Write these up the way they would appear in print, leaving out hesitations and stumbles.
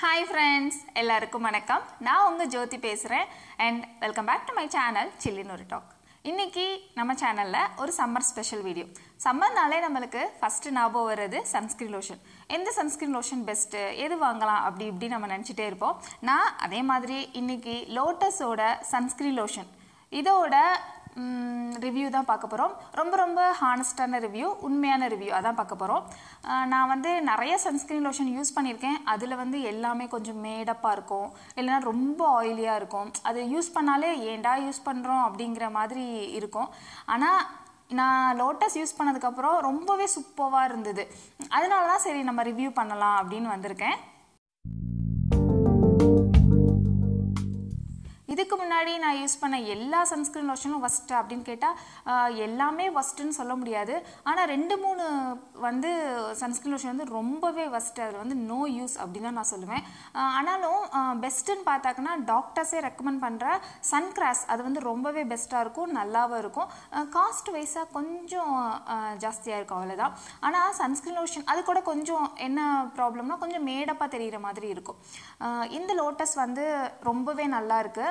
Hi friends, ellarukkum vanakkam. Naan unga Jyothi pesuren and welcome back to my channel Chili Nur Talk. Inniki nama channel la oru summer special video. Summer naale namalukku first naabo varudhu sunscreen lotion. Endha sunscreen lotion best edu vaangalam appadi ipdi nama nenichite irpom. Naan adhe maadhiri inniki Lotus oda sunscreen lotion. Idoda review தான் பார்க்க போறோம். ரொம்ப ஹானஸ்டான review, உண்மையான review அதான் பார்க்க போறோம். நான் வந்து நிறைய சன்ஸ்கிரீன் லோஷன் யூஸ் பண்ணியிருக்கேன். அதுல வந்து எல்லாமே கொஞ்சம் மேடப்பா இருக்கும், இல்லனா ரொம்ப ஆயிலியா இருக்கும். அது யூஸ் பண்ணாலே ஏண்டா யூஸ் பண்றோம் அப்படிங்கற மாதிரி இருக்கும். ஆனா நான் லோட்டஸ் யூஸ் பண்ணதுக்கு அப்புறம் ரொம்பவே சூப்பர்வா இருந்தது. அதனால தான் சரி நம்ம ரிவ்யூ பண்ணலாம் அப்படினு வந்திருக்கேன். இதுக்கு முன்னாடி நான் யூஸ் பண்ண எல்லா சன்ஸ்கிரீன் லோஷனும் வஸ்ட் அப்படினு கேட்டா எல்லாமே வஸ்ட்னு சொல்ல முடியாது. ஆனா ரெண்டு மூணு வந்து சன்ஸ்கிரீன் லோஷன் வந்து ரொம்பவே வஸ்ட், அது வந்து நோ யூஸ் அப்படினா நான் சொல்லுவேன். ஆனாலும் பெஸ்ட்னு பார்த்தாக்கனா டாக்டர்ஸே ரெக்கமெண்ட் பண்ற சன்கிராஸ் அது வந்து ரொம்பவே பெஸ்டா இருக்கும், நல்லாவே இருக்கும். காஸ்ட் வைஸா கொஞ்சம் ஜாஸ்தியா இருக்கும் அவ்வளவுதான். ஆனா சன்ஸ்கிரீன் லோஷன் அது கூட கொஞ்சம் என்ன ப்ராப்ளம்னா கொஞ்சம் மேடப்பா தெரியுற மாதிரி இருக்கும். இந்த லோட்டஸ் வந்து ரொம்பவே நல்லா இருக்கு.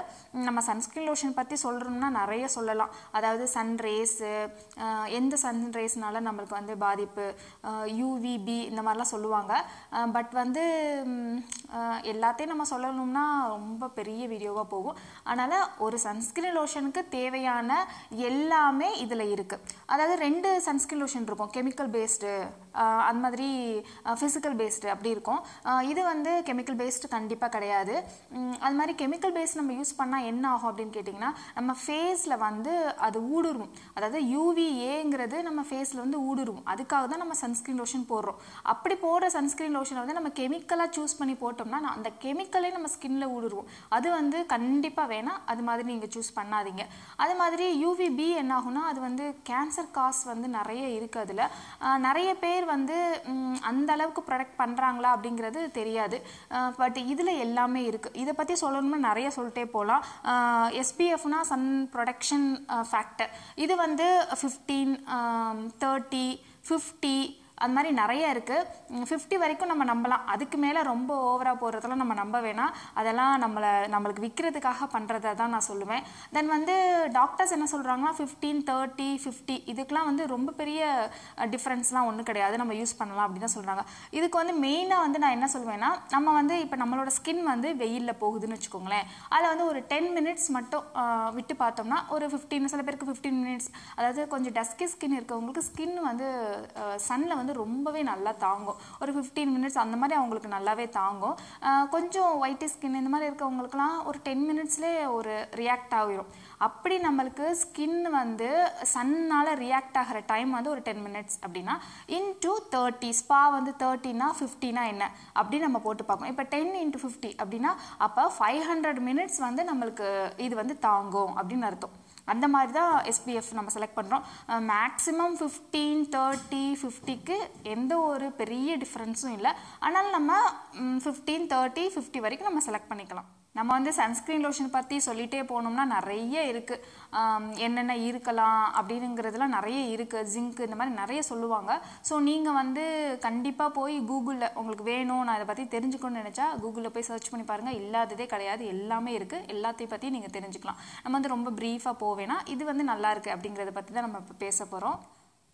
நம்ம சன்ஸ்கிரீன் லோஷன் பத்தி சொல்றோம்னா நிறைய சொல்லலாம். அதாவது சன்ரேஸ், எந்த சன்ரேஸ்னால நமக்கு வந்து பாதிப்பு, யூவிபி இந்த மாதிரிலாம் சொல்லுவாங்க. பட் வந்து எல்லாத்தையும் நம்ம சொல்லணும்னா ரொம்ப பெரிய வீடியோவா போகும். அதனால ஒரு சன்ஸ்கிரீன் லோஷனுக்கு தேவையான எல்லாமே இதுல இருக்கு. அதாவது ரெண்டு சன்ஸ்கிரீன் லோஷன் இருக்கும், கெமிக்கல் பேஸ்டு அந்த மாதிரி ஃபிசிக்கல் பேஸ்டு அப்படி இருக்கும். இது வந்து கெமிக்கல் பேஸ்டு கண்டிப்பாக கிடையாது. அது மாதிரி கெமிக்கல் பேஸ்ட் நம்ம யூஸ் பண்ணால் என்ன ஆகும் அப்படின்னு கேட்டிங்கன்னா நம்ம ஃபேஸில் வந்து அது ஊடுருவும். அதாவது யூவிஏங்கிறது நம்ம ஃபேஸில் வந்து ஊடுருவும். அதுக்காக தான் நம்ம சன்ஸ்கிரீன் லோஷன் போடுறோம். அப்படி போடுற சன்ஸ்கிரீன் லோஷனை வந்து நம்ம கெமிக்கலாக சூஸ் பண்ணி போட்டோம்னா அந்த கெமிக்கலே நம்ம ஸ்கின்ல ஊடுருவோம். அது வந்து கண்டிப்பாக வேணாம். அது மாதிரி நீங்கள் சூஸ் பண்ணாதீங்க. அது மாதிரி யூவிபி என்ன ஆகும்னா அது வந்து கேன்சர் காஸ் வந்து நிறைய இருக்குது. அதில் நிறைய பேர் வந்து அந்த அளவுக்கு ப்ரொடக்ட் பண்றாங்களா அப்படிங்கிறது தெரியாது. பட் இதுல எல்லாமே இருக்கு. இதை பத்தி சொல்லணும்னா நிறைய சொல்லிட்டே போகலாம். எஸ்பிஎஃப்னா சன் ப்ரொடக்ஷன் ஃபேக்டர். இது வந்து 15, 30, 50 அந்த மாதிரி நிறைய இருக்குது. 50 வரைக்கும் நம்ம நம்பலாம். அதுக்கு மேலே ரொம்ப ஓவராக போகிறதெல்லாம் நம்ம நம்ப வேணாம். அதெல்லாம் நம்மளுக்கு விற்கிறதுக்காக பண்ணுறதை தான் நான் சொல்லுவேன். தென் வந்து டாக்டர்ஸ் என்ன சொல்கிறாங்கன்னா 15, 30, 50 இதுக்கெலாம் வந்து ரொம்ப பெரிய டிஃப்ரென்ஸ்லாம் ஒன்றும் கிடையாது, நம்ம யூஸ் பண்ணலாம் அப்படின்னு தான் சொல்கிறாங்க. இதுக்கு வந்து மெயினாக வந்து நான் என்ன சொல்லுவேன்னா நம்ம வந்து இப்போ நம்மளோட ஸ்கின் வந்து வெயிலில் போகுதுன்னு வச்சுக்கோங்களேன். அதில் வந்து ஒரு 10 minutes மட்டும் விட்டு பார்த்தோம்னா ஒரு 15, சில பேருக்கு 15 minutes, அதாவது கொஞ்சம் டஸ்கி ஸ்கின் இருக்கவங்களுக்கு ஸ்கின் வந்து சன்னில் வந்து ரொம்பவே நல்லா தாங்கும். ஒரு 15 minutes அந்த மாதிரி அவங்களுக்கு நல்லாவே தாங்கும். கொஞ்சம் ஒயிட் ஸ்கின் இந்த மாதிரி இருக்கவங்களுக்குலாம் ஒரு 10 minutesலேயே ஒரு ரியாக்ட் ஆகிடும். அப்படி நம்மளுக்கு ஸ்கின் வந்து சன்னால் ரியாக்ட் ஆகிற டைம் வந்து ஒரு 10 minutes அப்படின்னா இன்ட்டு 30 ஸ்பா வந்து 30னா 50னா என்ன அப்படின்னு நம்ம போட்டு பார்க்கணும். இப்போ 10 into 50 அப்படின்னா அப்போ 500 minutes வந்து நம்மளுக்கு இது வந்து தாங்கும் அப்படின்னு அர்த்தம். அந்த மாதிரி தான் SPF நம்ம செலக்ட் பண்ணுறோம். மேக்ஸிமம் 15, 30, 50க்கு எந்த ஒரு பெரிய டிஃப்ரென்ஸும் இல்லை. ஆனால் நம்ம 15, 30, 50 வரைக்கும் நம்ம செலக்ட் பண்ணிக்கலாம். நம்ம வந்து சன்ஸ்கிரீன் லோஷன் பற்றி சொல்லிகிட்டே போனோம்னா நிறைய இருக்குது. என்னென்ன இருக்கலாம் அப்படிங்கிறதுலாம் நிறைய இருக்குது. ஜிங்க் இந்த மாதிரி நிறைய சொல்லுவாங்க. ஸோ நீங்கள் வந்து கண்டிப்பாக போய் கூகுளில் உங்களுக்கு வேணும், நான் இதை பற்றி தெரிஞ்சுக்கணும்னு நினச்சா கூகுளில் போய் சர்ச் பண்ணி பாருங்கள். இல்லாததே கிடையாது, எல்லாமே இருக்குது. எல்லாத்தையும் பற்றி நீங்கள் தெரிஞ்சுக்கலாம். நம்ம வந்து ரொம்ப ப்ரீஃபாக போவேனா இது வந்து நல்லா இருக்குது அப்படிங்கிறத பற்றி தான் நம்ம இப்போ பேச போகிறோம்.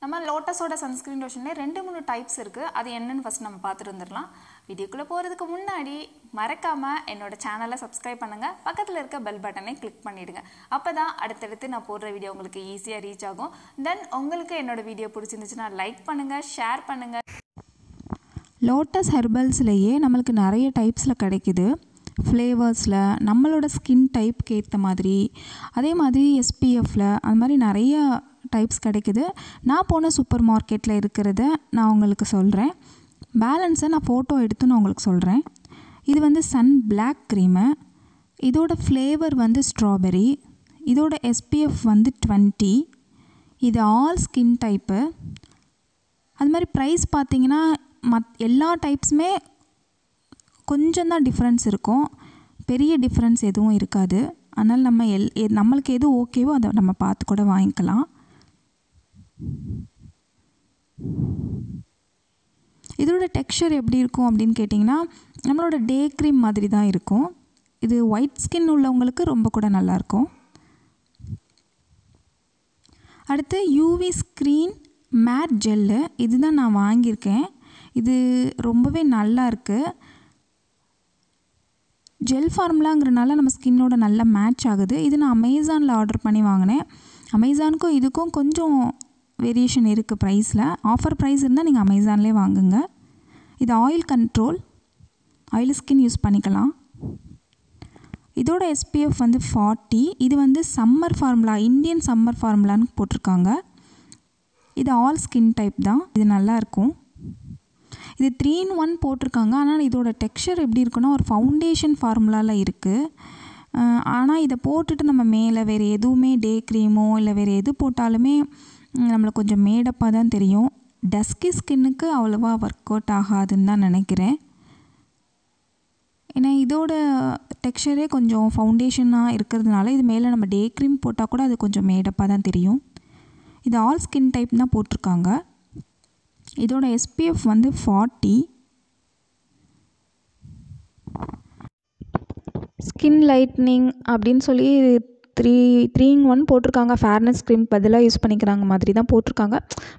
நம்ம லோட்டஸோட சன்ஸ்கிரீன் லோஷன்லேயே 2-3 டைப்ஸ் இருக்குது. அது என்னென்னு ஃபஸ்ட் நம்ம பார்த்துட்டு வந்துடலாம். வீடியோக்குள்ளே போகிறதுக்கு முன்னாடி மறக்காமல் என்னோட சேனலை சப்ஸ்கிரைப் பண்ணுங்கள். பக்கத்தில் இருக்க பெல் பட்டனை கிளிக் பண்ணிவிடுங்க. அப்போ தான் அடுத்தடுத்து நான் போடுற வீடியோ உங்களுக்கு ஈஸியாக ரீச் ஆகும். தென் உங்களுக்கு என்னோடய வீடியோ பிடிச்சிருந்துச்சுன்னா லைக் பண்ணுங்கள், ஷேர் பண்ணுங்கள். லோட்டஸ் ஹெர்பல்ஸ்லேயே நம்மளுக்கு நிறைய டைப்ஸில் கிடைக்குது. ஃப்ளேவர்ஸில் நம்மளோட ஸ்கின் டைப்க்கு ஏற்ற மாதிரி, அதே மாதிரி SPFல அந்த மாதிரி நிறைய டைப்ஸ் கிடைக்குது. நான் போன சூப்பர் மார்க்கெட்டில் இருக்கிறத நான் உங்களுக்கு சொல்கிறேன். பேலன்ஸை நான் ஃபோட்டோ எடுத்து நான் உங்களுக்கு சொல்கிறேன். இது வந்து சன் பிளாக் க்ரீமு. இதோட ஃப்ளேவர் வந்து ஸ்ட்ராபெரி. இதோட SPF வந்து 20. இது ஆல் ஸ்கின் டைப்பு. அது மாதிரி ப்ரைஸ் பார்த்திங்கன்னா எல்லா டைப்ஸுமே கொஞ்சம்தான் டிஃப்ரென்ஸ் இருக்கும். பெரிய டிஃப்ரென்ஸ் எதுவும் இருக்காது. ஆனால் நம்ம நம்மளுக்கு எது ஓகேவோ அதை நம்ம பார்த்து கூட வாங்கிக்கலாம். இதோட டெக்ஸ்சர் எப்படி இருக்கும் அப்படின்னு கேட்டிங்கன்னா நம்மளோட டே க்ரீம் மாதிரி தான் இருக்கும். இது ஒயிட் ஸ்கின் உள்ளவங்களுக்கு ரொம்ப கூட நல்லாயிருக்கும். அடுத்து யூவி ஸ்க்ரீன் மேட் ஜெல்லு, இது தான் நான் வாங்கியிருக்கேன். இது ரொம்பவே நல்லா இருக்குது. ஜெல் ஃபார்முலாங்கிறனால நம்ம ஸ்கின்னோட நல்லா மேட்ச் ஆகுது. இது நான் அமேசானில் ஆர்டர் பண்ணி வாங்கினேன். அமேசானுக்கும் இதுக்கும் கொஞ்சம் வேரியேஷன் இருக்குது ப்ரைஸில். ஆஃபர் ப்ரைஸ் இருந்தால் நீங்கள் அமேசான்லேயே வாங்குங்க. இது oil control, oil skin use பண்ணிக்கலாம். இதோட SPF 40. இது சம்மர் ஃபார்முலா, இந்தியன் சம்மர் ஃபார்முலான்னு போட்டிருக்காங்க. இது ஆல் ஸ்கின் டைப் தான், இது நல்லாயிருக்கும். இது 3-in-1 போட்டிருக்காங்க. ஆனால் இதோட டெக்ஸ்சர் எப்படி இருக்குன்னா ஒரு ஃபவுண்டேஷன் ஃபார்முலாவில் இருக்குது. ஆனால் இதை போட்டுட்டு நம்ம மேலே வேறு எதுவுமே டே க்ரீமோ இல்லை வேறு எது போட்டாலுமே நம்மளுக்கு கொஞ்சம் மேடப்பாக தான் தெரியும். டஸ்கி ஸ்கின்னுக்கு அவ்வளோவா ஒர்க் அவுட் ஆகாதுன்னு தான் நினைக்கிறேன். ஏன்னா இதோட டெக்ஸ்சரே கொஞ்சம் ஃபவுண்டேஷனாக இருக்கிறதுனால இது மேலே நம்ம டே க்ரீம் போட்டால் கூட அது கொஞ்சம் மேடப்பாக தான் தெரியும். இது ஆல் ஸ்கின் டைப் தான் போட்டிருக்காங்க. இதோட SPF 40. ஸ்கின் லைட்னிங் அப்படின்னு சொல்லி 3-in-1 போட்டிருக்காங்க. ஃபேர்னஸ் க்ரீம் பதிலாக யூஸ் பண்ணிக்கிறாங்க மாதிரி தான் போட்டிருக்காங்க.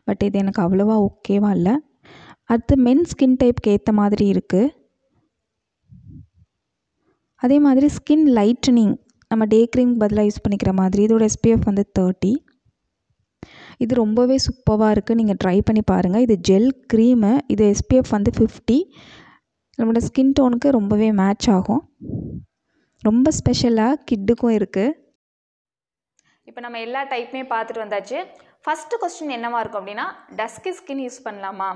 பட் இது எனக்கு அவ்வளோவா ஓகேவா இல்லை. அடுத்து மென் ஸ்கின் டைப்க்கு ஏற்ற மாதிரி இருக்குது. அதே மாதிரி ஸ்கின் லைட்டனிங் நம்ம டே க்ரீம் பதிலாக யூஸ் பண்ணிக்கிற மாதிரி. இதோட SPF 30. இது ரொம்பவே சூப்பராக இருக்குது, நீங்கள் ட்ரை பண்ணி பாருங்கள். இது ஜெல் க்ரீமு. இது SPF 50. நம்மளோட ஸ்கின் டோனுக்கு ரொம்பவே மேட்ச் ஆகும். ரொம்ப ஸ்பெஷலாக கிட்டுக்கும் இருக்குது. இப்போ நம்ம எல்லா டைப்புமே பார்த்துட்டு வந்தாச்சு. ஃபஸ்ட்டு கொஸ்டின் என்னவா இருக்கும் அப்படின்னா, டஸ்கி ஸ்கின் யூஸ் பண்ணலாமா,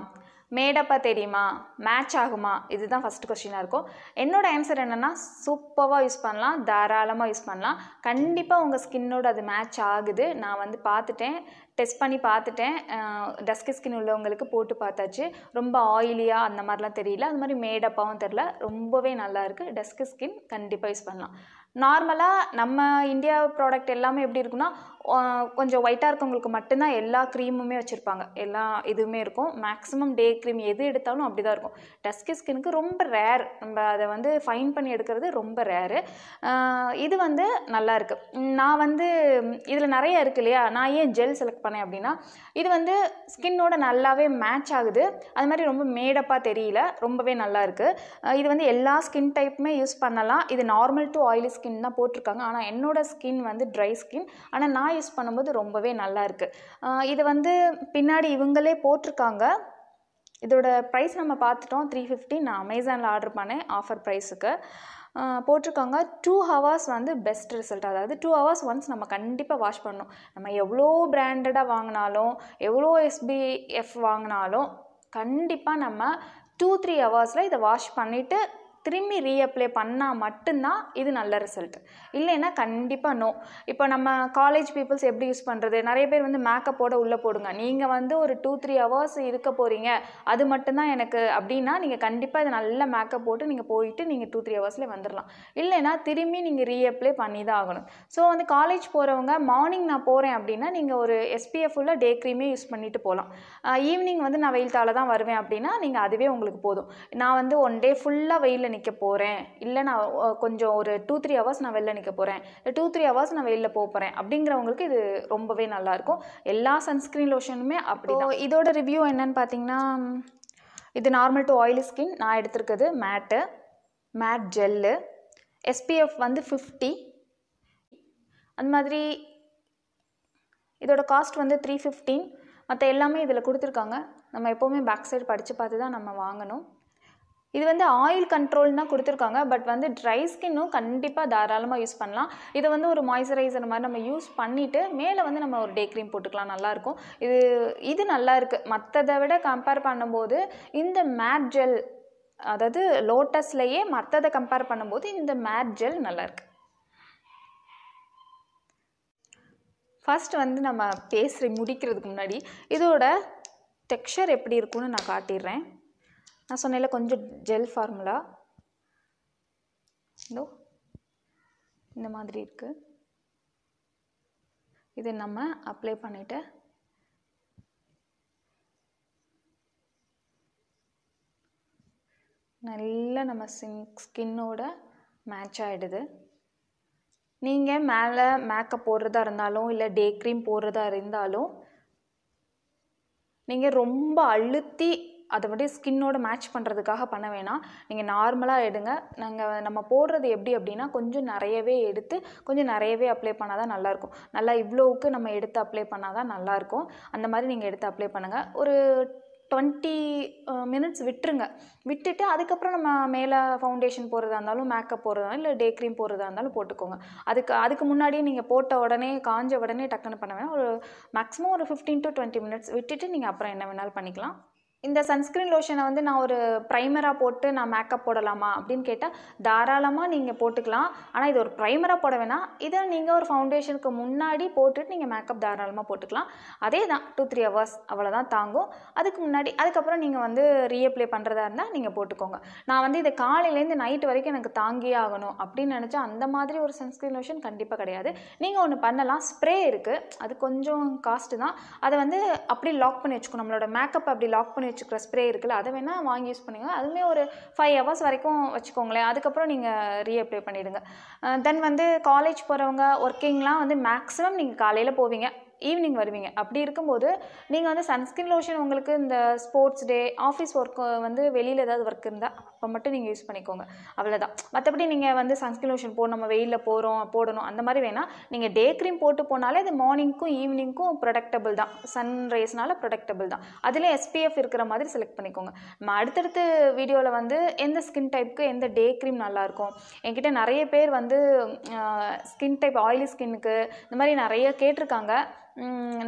மேடப்பாக தெரியுமா, மேட்ச் ஆகுமா, இதுதான் ஃபஸ்ட்டு கொஸ்டினாக இருக்கும். என்னோட ஆன்சர் என்னென்னா சூப்பராக யூஸ் பண்ணலாம், தாராளமாக யூஸ் பண்ணலாம். கண்டிப்பாக உங்கள் ஸ்கின்னோட அது மேட்ச் ஆகுது. நான் பார்த்துட்டேன், டெஸ்ட் பண்ணி பார்த்துட்டேன். டஸ்கி ஸ்கின் உள்ளவங்களுக்கு போட்டு பார்த்தாச்சு. ரொம்ப ஆயிலியாக அந்த மாதிரிலாம் தெரியல, அது மாதிரி மேடப்பாகவும் தெரில. ரொம்பவே நல்லாயிருக்கு. டஸ்கி ஸ்கின் கண்டிப்பாக யூஸ் பண்ணலாம். நார்மலாக நம்ம இந்தியா ப்ராடக்ட் எல்லாமே எப்படி இருக்குன்னா, கொஞ்சம் ஒயிட்டாக இருக்கவங்களுக்கு மட்டும்தான் எல்லா க்ரீமுமே வச்சுருப்பாங்க, எல்லா இதுவுமே இருக்கும். மேக்ஸிமம் டே க்ரீம் எது எடுத்தாலும் அப்படி தான் இருக்கும். டஸ்கி ஸ்கின்னுக்கு ரொம்ப ரேர், நம்ம அதை ஃபைன் பண்ணி எடுக்கிறது ரொம்ப ரேரு. இது நல்லாயிருக்கு. நான் இதில் நிறைய இருக்குது இல்லையா, நான் ஏன் ஜெல் செலக்ட் பண்ணேன் அப்படின்னா, இது ஸ்கின்னோட நல்லாவே மேட்ச் ஆகுது, அது மாதிரி ரொம்ப மேடப்பாக தெரியல, ரொம்பவே நல்லாயிருக்கு. இது எல்லா ஸ்கின் டைப்புமே யூஸ் பண்ணலாம். இது நார்மல் டு ஆயிலி ஸ்கின் தான் போட்டிருக்காங்க. ஆனால் என்னோட ஸ்கின் ட்ரை ஸ்கின், ஆனால் நான் யூஸ் பண்ணும்போது ரொம்பவே நல்லா இருக்கு. இது பின்னாடி இவங்களே போட்டிருக்காங்க. இதோட ப்ரைஸ் நம்ம பார்த்துட்டோம், 350. நான் அமேசானில் ஆர்டர் பண்ணேன் ஆஃபர் ப்ரைஸுக்கு. போட்டிருக்காங்க 2 hours பெஸ்ட் ரிசல்ட். அதாவது 2 hours ஒன்ஸ் நம்ம கண்டிப்பாக வாஷ் பண்ணணும். நம்ம எவ்வளோ பிராண்டடாக வாங்கினாலும் எவ்வளோ SPF வாங்கினாலும் கண்டிப்பாக நம்ம 2-3 hourஸில் இதை வாஷ் பண்ணிவிட்டு திரும்பி ரீஅப்ளை பண்ணால் மட்டும்தான் இது நல்ல ரிசல்ட். இல்லைன்னா கண்டிப்பாக நோ. இப்போ நம்ம காலேஜ் பீப்புள்ஸ் எப்படி யூஸ் பண்ணுறது, நிறைய பேர் மேக்கப்போட உள்ளே போடுங்க. நீங்கள் ஒரு 2-3 hours இருக்க போகிறீங்க, அது மட்டும்தான் எனக்கு அப்படின்னா நீங்கள் கண்டிப்பாக இது நல்ல மேக்கப் போட்டு நீங்கள் போயிட்டு நீங்கள் 2-3 hours வந்துடலாம். இல்லைன்னா திரும்பி நீங்கள் ரீஅப்ளை பண்ணி தான் ஆகணும். ஸோ காலேஜ் போகிறவங்க மார்னிங் நான் போகிறேன் அப்படின்னா நீங்கள் ஒரு SPF உள்ள டே க்ரீமே யூஸ் பண்ணிட்டு போகலாம். ஈவினிங் நான் வெயில் தாழ தான் வருவேன் அப்படின்னா நீங்கள் அதுவே உங்களுக்கு போதும். நான் 1 day ஃபுல்லாக வெயிலில் நிற்க போகிறேன், இல்லை நான் கொஞ்சம் ஒரு 2-3 hours நான் வெளில நிற்க போகிறேன், 2-3 hours நான் வெளியில் போகிறேன் அப்படிங்கிறவங்களுக்கு இது ரொம்பவே நல்லாயிருக்கும். எல்லா சன்ஸ்க்ரீன் லோஷனுமே அப்படி. இதோட ரிவ்யூ என்னன்னு பார்த்தீங்கன்னா, இது நார்மல் டு ஆயிலி ஸ்கின். நான் எடுத்துருக்குது மேட் ஜெல்லு. SPF 50. அந்த மாதிரி இதோட காஸ்ட் 315. மற்ற எல்லாமே இதில் கொடுத்துருக்காங்க. நம்ம எப்போவுமே பேக் சைடு படித்து பார்த்து தான் நம்ம வாங்கணும். இது ஆயில் கண்ட்ரோல்னா கொடுத்துருக்காங்க. பட் ட்ரை ஸ்கின்னும் கண்டிப்பாக தாராளமாக யூஸ் பண்ணலாம். இதை ஒரு மாய்ஸ்சரைசர் மாதிரி நம்ம யூஸ் பண்ணிவிட்டு மேலே நம்ம ஒரு டே க்ரீம் போட்டுக்கலாம், நல்லாயிருக்கும். இது நல்லாயிருக்கு. மற்றதை விட கம்பேர் பண்ணும்போது இந்த மேட் ஜெல், அதாவது லோட்டஸ்லையே மற்றதை கம்பேர் பண்ணும்போது இந்த மேட் ஜெல் நல்லாயிருக்கு. ஃபஸ்ட்டு நம்ம முடிக்கிறதுக்கு முன்னாடி இதோட டெக்ஸ்சர் எப்படி இருக்குன்னு நான் காட்டிடுறேன். நான் சொன்னேன்ல கொஞ்சம் ஜெல் ஃபார்முலா இதோ இந்த மாதிரி இருக்குது. இது நம்ம அப்ளை பண்ணிவிட்டு நல்லா நம்ம ஸ்கின்னோட மேட்ச் ஆகிடுது. நீங்கள் மேலே மேக்கப் போடுறதா இருந்தாலும் இல்லை டே க்ரீம் போடுறதா இருந்தாலும் நீங்கள் ரொம்ப அழுத்தி அதை மட்டும் ஸ்கின்னோட மேட்ச் பண்ணுறதுக்காக பண்ண வேணாம். நீங்கள் நார்மலாக எடுங்க. நம்ம போடுறது எப்படி அப்படின்னா கொஞ்சம் நிறையவே எடுத்து கொஞ்சம் நிறையவே அப்ளை பண்ணால் தான் நல்லாயிருக்கும். நல்லா இவ்வளோவுக்கு நம்ம எடுத்து அப்ளை பண்ணால் தான் நல்லாயிருக்கும். அந்த மாதிரி நீங்கள் எடுத்து அப்ளை பண்ணுங்கள். ஒரு 20 minutes விட்டுருங்க. விட்டுட்டு அதுக்கப்புறம் நம்ம மேலே ஃபவுண்டேஷன் போடுறதா இருந்தாலும் மேக்கப் போடுறதா இல்லை டே க்ரீம் போடுறதா இருந்தாலும் போட்டுக்கோங்க. அதுக்கு முன்னாடியே நீங்கள் போட்ட உடனே காஞ்ச உடனே டக்குன்னு பண்ண வேணாம். ஒரு மேக்ஸிமம் ஒரு 15 to 20 minutes விட்டுட்டு நீங்கள் அப்புறம் என்ன வேணாலும் பண்ணிக்கலாம். இந்த சன்ஸ்க்ரீன் லோஷனை நான் ஒரு ப்ரைமராக போட்டு நான் மேக்கப் போடலாமா அப்படின்னு கேட்டால் தாராளமாக நீங்கள் போட்டுக்கலாம். ஆனால் இது ஒரு ப்ரைமராக போட வேணாம். இதை நீங்கள் ஒரு ஃபவுண்டேஷனுக்கு முன்னாடி போட்டுட்டு நீங்கள் மேக்கப் தாராளமாக போட்டுக்கலாம். அதே தான் 2-3 hours அவ்வளோதான் தாங்கும். அதுக்கு முன்னாடி அதுக்கப்புறம் நீங்கள் ரீஅப்ளை பண்ணுறதா இருந்தால் நீங்கள் போட்டுக்கோங்க. நான் இதை காலையிலேருந்து நைட்டு வரைக்கும் எனக்கு தாங்கியே ஆகணும் அப்படின்னு நினச்சா அந்த மாதிரி ஒரு சன்ஸ்க்ரீன் லோஷன் கண்டிப்பாக கிடையாது. நீங்கள் ஒன்று பண்ணலாம். ஸ்ப்ரே இருக்குது. அது கொஞ்சம் காஸ்ட்டு தான். அதை அப்படி லாக் பண்ணி வச்சுக்கணும். நம்மளோட மேக்கப் அப்படி லாக் பண்ணி வச்சுக்கிற ஸ்ப்ரே இருக்குல்ல, அதை வேணால் வாங்கி யூஸ் பண்ணுங்க. அதுவுமே ஒரு 5 hours வரைக்கும் வச்சுக்கோங்களேன். அதுக்கப்புறம் நீங்கள் ரீஅப்ளை பண்ணிவிடுங்க. தென் காலேஜ் போகிறவங்க ஒர்க்கிங்லாம் மேக்ஸிமம் நீங்கள் காலையில் போவீங்க, ஈவினிங் வருவீங்க. அப்படி இருக்கும்போது நீங்கள் சன்ஸ்கிரீன் லோஷன் உங்களுக்கு இந்த ஸ்போர்ட்ஸ் டே, ஆஃபீஸ் ஒர்க் வெளியில் ஏதாவது ஒர்க் இருந்தால் அப்போ மட்டும் நீங்கள் யூஸ் பண்ணிக்கோங்க, அவ்வளோதான். மற்றபடி நீங்கள் சன்ஸ்கிரீன் லோஷன் நம்ம வெயிலில் போடணும் அந்த மாதிரி வேணால். நீங்கள் டே க்ரீம் போட்டு போனாலே அது மார்னிங்க்கும் ஈவினிங்க்கும் ப்ரொடக்டபிள் தான். சன் ரேஸ்னால ப்ரொடக்டபிள் தான். அதில் SPF இருக்கிற மாதிரி செலக்ட் பண்ணிக்கோங்க. நம்ம அடுத்தடுத்து வீடியோவில் எந்த ஸ்கின் டைப்புக்கு எந்த டே க்ரீம் நல்லாயிருக்கும், என்கிட்ட நிறைய பேர் ஸ்கின் டைப் ஆயிலி ஸ்கின்னுக்கு இந்த மாதிரி நிறைய கேட்டிருக்காங்க.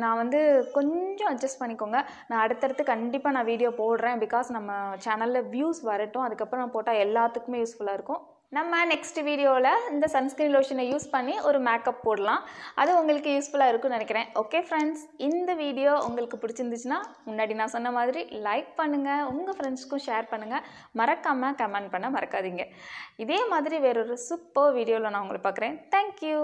நான் கொஞ்சம் அட்ஜஸ்ட் பண்ணிக்கோங்க. நான் அடுத்தடுத்து கண்டிப்பாக நான் வீடியோ போடுறேன். பிகாஸ் நம்ம சேனலில் வியூஸ் வரட்டும். அதுக்கப்புறம் நான் போட்டால் எல்லாத்துக்குமே யூஸ்ஃபுல்லாக இருக்கும். நம்ம நெக்ஸ்ட் வீடியோவில் இந்த சன்ஸ்கிரீன் லோஷனை யூஸ் பண்ணி ஒரு மேக்கப் போடலாம். அது உங்களுக்கு யூஸ்ஃபுல்லாக இருக்கும்னு நினைக்கிறேன். ஓகே ஃப்ரெண்ட்ஸ், இந்த வீடியோ உங்களுக்கு பிடிச்சிருந்துச்சுன்னா முன்னாடி நான் சொன்ன மாதிரி லைக் பண்ணுங்கள், உங்கள் ஃப்ரெண்ட்ஸ்க்கும் ஷேர் பண்ணுங்கள். மறக்காமல் கமெண்ட் பண்ண மறக்காதீங்க. இதே மாதிரி வேறொரு சூப்பர் வீடியோவில் நான் உங்களை பார்க்குறேன். தேங்க்யூ.